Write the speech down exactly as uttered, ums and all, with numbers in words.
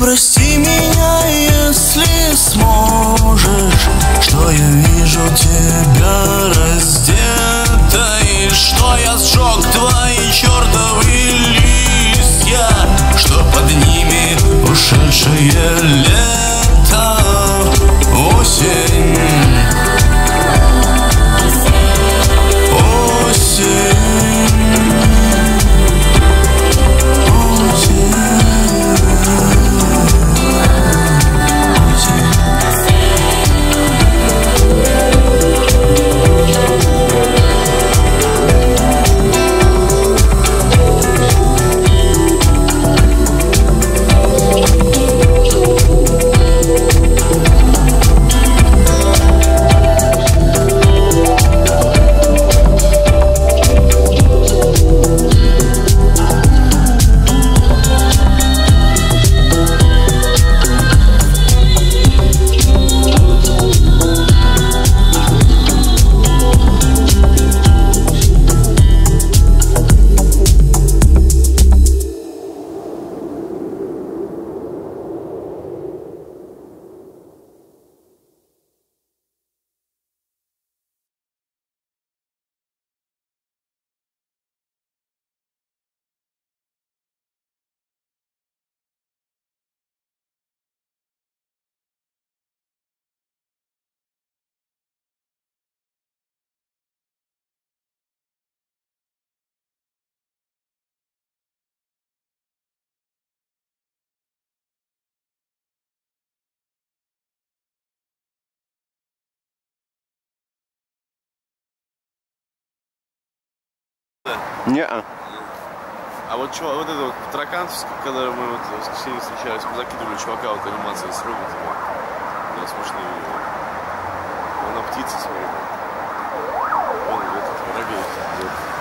прости меня, если сможешь, что я вижу тебя раздетой, что я сжег твои чертовы листья, что под ними ушедшее лето, осень. Не-а. А вот чувак, вот этот вот таракан, когда мы вот в воскресенье встречались, мы закидывали чувака вот анимации с роботами. Да, смешные видео. Он на птице смотрит. Он этот воробей.